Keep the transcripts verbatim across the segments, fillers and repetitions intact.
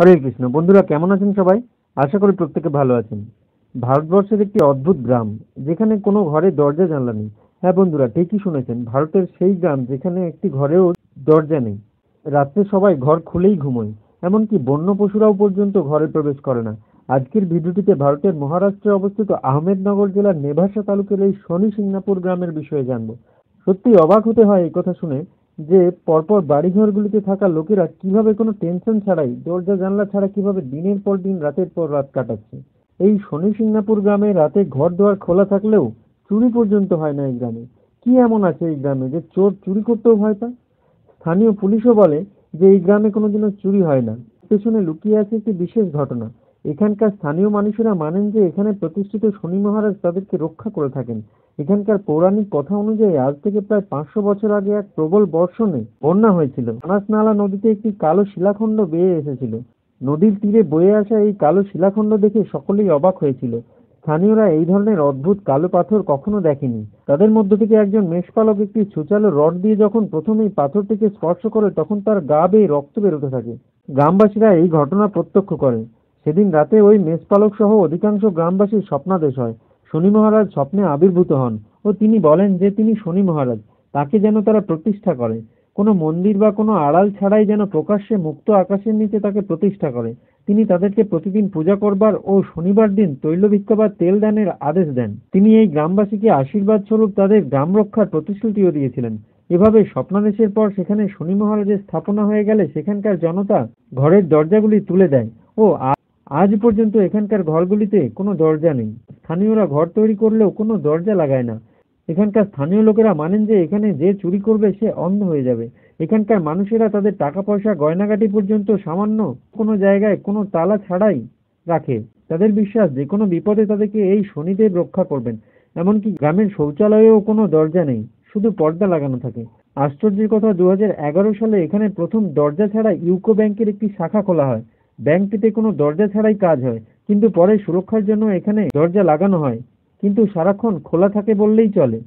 हरे कृष्ण बंधुरा केमन आছেন সবাই आशा करी प्रत्येके भालो आছেন। भारतवर्षের একটি অদ্ভুত গ্রাম যেখানে কোনো ঘরে দরজা জানলা নেই। হ্যাঁ বন্ধুরা ঠিকই শুনেছেন, ভারতের সেই গ্রাম যেখানে একটি ঘরেও দরজা নেই। রাতে সবাই ঘর খুলেই ঘুমোয়, এমনকি বন্য পশুরাও পর্যন্ত ঘরে প্রবেশ করে না। আজকের ভিডিওটিতে ভারতের মহারাষ্ট্রে অবস্থিত আহমেদনগর জেলার নেভাসা তালুকের এই শনি সিংনাপুর গ্রামের বিষয়ে জানব। সত্যি অবাক হতে হয় এই কথা শুনে যে পরপর বাড়িঘরগুলিতে থাকা লোকেরা কিভাবে কোনো টেনশন ছাড়াই দরজা জানলা ছাড়া কিভাবে দিনের পর দিন রাতের পর রাত কাটাচ্ছে। এই শনি সিংনাপুর গ্রামে রাতে ঘর দোয়ার খোলা থাকলেও চুরি পর্যন্ত হয় না। এই গ্রামে কি এমন আছে এই গ্রামে যে চোর চুরি করতেও ভয় পায়? স্থানীয় পুলিশও বলে যে এই গ্রামে কোনোদিনও চুরি হয় না। পেছনে লুকিয়ে আছে একটি বিশেষ ঘটনা। এখানকার স্থানীয় মানুষেরা মানেন যে এখানে প্রতিষ্ঠিত শনি মহারাজ তাদেরকে রক্ষা করে থাকেন। এখানকার পৌরাণিক কথা অনুযায়ী আজ থেকে প্রায় পাঁচশো বছর আগে এক প্রবল বর্ষণে বন্যা হয়েছিল। আনাসনালা নদীতে একটি কালো শিলাখণ্ড বেয়ে এসেছিল। নদীর তীরে বয়ে আসা এই কালো শিলাখণ্ড দেখে সকলেই অবাক হয়েছিল। স্থানীয়রা এই ধরনের অদ্ভুত কালো পাথর কখনো দেখেনি। তাদের মধ্য থেকে একজন মেষপালক একটি ছুচালো রড দিয়ে যখন প্রথমেই পাথরটিকে স্পর্শ করে তখন তার গা বেয়ে রক্ত বেরোতে থাকে। গ্রামবাসীরা এই ঘটনা প্রত্যক্ষ করে। সেদিন রাতে ওই মেষপালক সহ অধিকাংশ গ্রামবাসীর স্বপ্নাদেশ হয়। শনি মহারাজ স্বপ্নে আবির্ভূত হন ও তিনি বলেন যে তিনি শনি মহারাজ, তাকে যেন তারা প্রতিষ্ঠা করে। কোনো মন্দির বা কোনো আড়াল ছাড়াই যেন প্রকাশ্যে মুক্ত আকাশের নিচে তাকে প্রতিষ্ঠা করে। তিনি তাদেরকে প্রতিদিন পূজা করবার ও শনিবার দিন তৈলভিক্ষা বা তেল দানের আদেশ দেন। তিনি এই গ্রামবাসীকে আশীর্বাদ স্বরূপ তাদের গ্রাম রক্ষার প্রতিশ্রুতিও দিয়েছিলেন। এভাবে স্বপ্নাদেশের পর সেখানে শনি মহারাজের স্থাপনা হয়ে গেলে সেখানকার জনতা ঘরের দরজাগুলি তুলে দেয় ও আজ পর্যন্ত এখানকার ঘরগুলিতে কোনো দরজা নেই। স্থানীয়রা ঘর তৈরি করলেও কোনো দরজা লাগায় না। এখানকার স্থানীয় লোকেরা মানেন যে এখানে যে চুরি করবে সে অন্ধ হয়ে যাবে। এখানকার মানুষেরা তাদের টাকা পয়সা গয়নাগাটি পর্যন্ত সামান্য কোনো জায়গায় কোনো তালা ছাড়াই রাখে। তাদের বিশ্বাস যে কোনো বিপদে তাদেরকে এই শনিদেব রক্ষা করবেন। এমনকি গ্রামের শৌচালয়েও কোনো দরজা নেই, শুধু পর্দা লাগানো থাকে। আশ্চর্যের কথা, দু হাজার এগারো সালে এখানে প্রথম দরজা ছাড়া ইউকো ব্যাংকের একটি শাখা খোলা হয়। ব্যাংকটিতে কোনো দরজা ছাড়াই কাজ হয়, কিন্তু পরে সুরক্ষার জন্য এখানে দরজা লাগানো হয়, কিন্তু সারাক্ষণ খোলা থাকে বললেই চলে।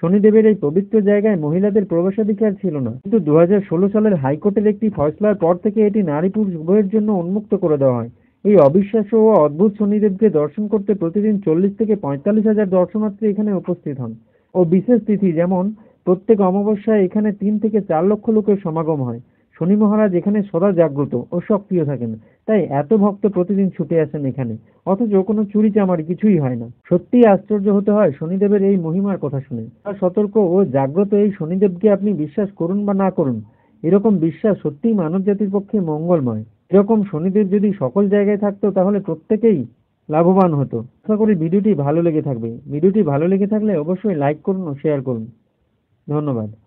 শনিদেবের এই পবিত্র জায়গায় মহিলাদের প্রবেশাধিকার ছিল না, কিন্তু দু হাজার ষোলো সালের হাইকোর্টের একটি ফয়সলার পর থেকে এটি নারী পুরুষ উভয়ের জন্য উন্মুক্ত করে দেওয়া হয়। এই অবিশ্বাস্য ও অদ্ভুত শনিদেবকে দর্শন করতে প্রতিদিন চল্লিশ থেকে পঁয়তাল্লিশ হাজার দর্শনার্থী এখানে উপস্থিত হন ও বিশেষ তিথি যেমন প্রত্যেক অমাবস্যায় এখানে তিন থেকে চার লক্ষ লোকের সমাগম হয়। শনি মহারাজ এখানে সদা জাগ্রত ও সক্রিয় থাকেন, তাই এত ভক্ত প্রতিদিন ছুটে আসেন এখানে, অথচ কোনো চুরি চামারি কিছুই হয় না। সত্যিই আশ্চর্য হতে হয় শনিদেবের এই মহিমার কথা শুনে। আর সতর্ক ও জাগ্রত এই শনিদেবকে আপনি বিশ্বাস করুন বা না করুন, এরকম বিশ্বাস সত্যিই মানব জাতির পক্ষে মঙ্গলময়। এরকম শনিদেব যদি সকল জায়গায় থাকতো তাহলে প্রত্যেকেই লাভবান হতো। আশা করি ভিডিওটি ভালো লেগে থাকবে। ভিডিওটি ভালো লেগে থাকলে অবশ্যই লাইক করুন ও শেয়ার করুন। ধন্যবাদ।